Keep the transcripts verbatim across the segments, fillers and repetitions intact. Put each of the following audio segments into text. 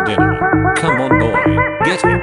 for dinner. Come on, boy, get him.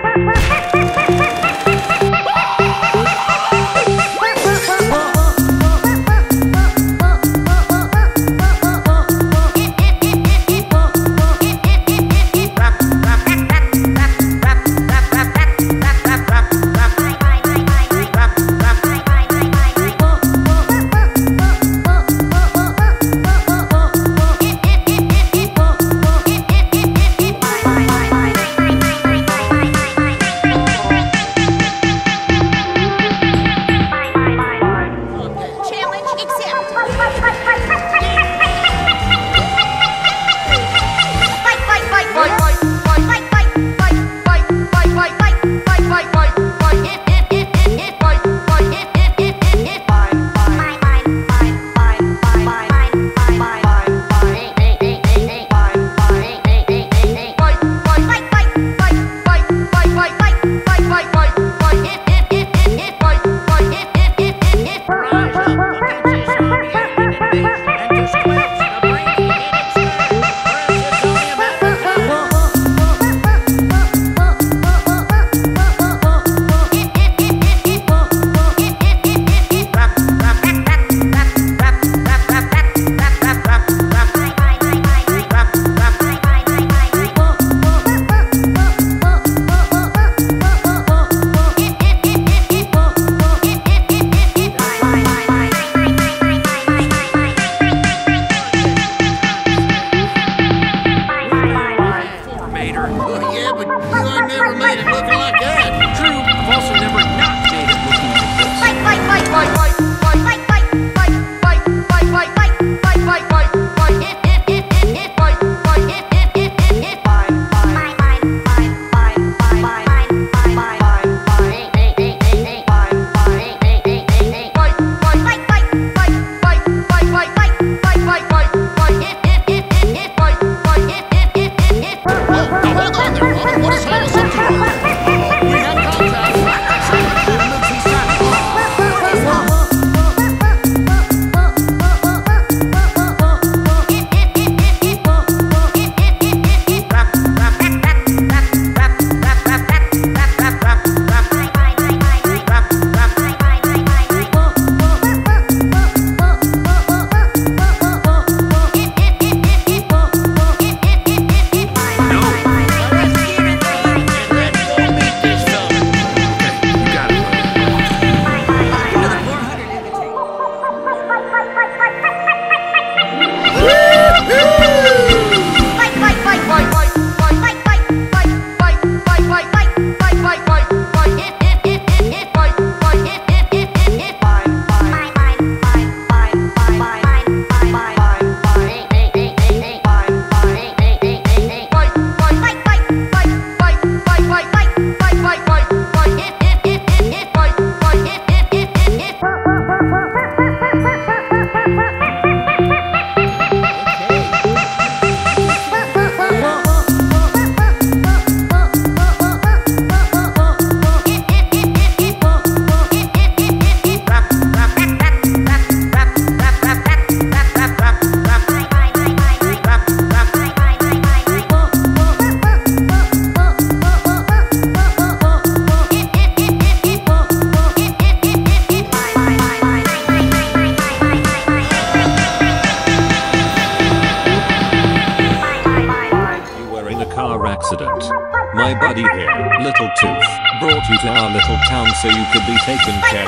Tooth brought you to our little town so you could be taken care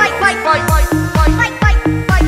of.